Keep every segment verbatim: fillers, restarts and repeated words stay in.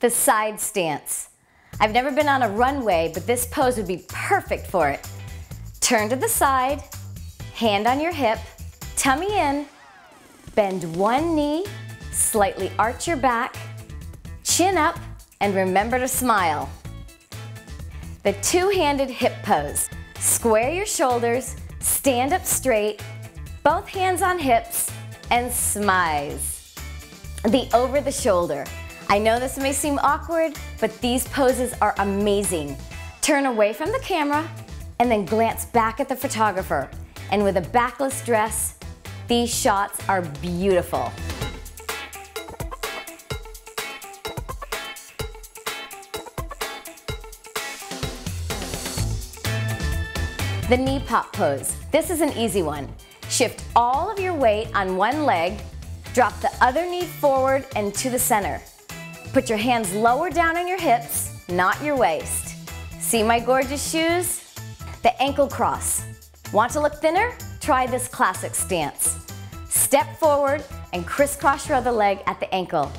the side stance. I've never been on a runway, but this pose would be perfect for it. Turn to the side, hand on your hip, tummy in, bend one knee, slightly arch your back, chin up, and remember to smile. The two-handed hip pose. Square your shoulders, stand up straight, both hands on hips, and smize. The over the shoulder. I know this may seem awkward, but these poses are amazing. Turn away from the camera and then glance back at the photographer. And with a backless dress, these shots are beautiful. The knee pop pose. This is an easy one. Shift all of your weight on one leg, drop the other knee forward and to the center. Put your hands lower down on your hips, not your waist. See my gorgeous shoes? The ankle cross. Want to look thinner? Try this classic stance. Step forward and crisscross your other leg at the ankle.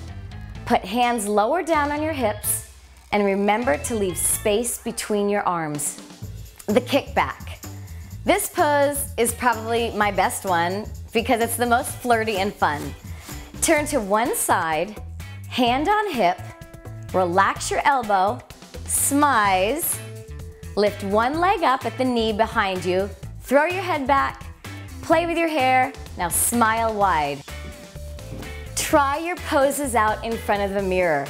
Put hands lower down on your hips and remember to leave space between your arms. The kickback. This pose is probably my best one because it's the most flirty and fun. Turn to one side, hand on hip, relax your elbow, smize, lift one leg up at the knee behind you, throw your head back, play with your hair, now smile wide. Try your poses out in front of the mirror.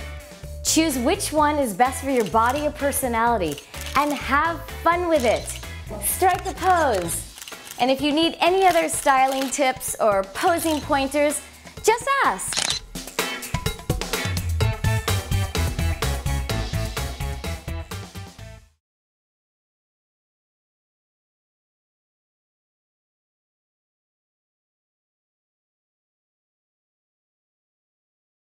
Choose which one is best for your body or personality and have fun with it. Strike a pose. And if you need any other styling tips or posing pointers, just ask.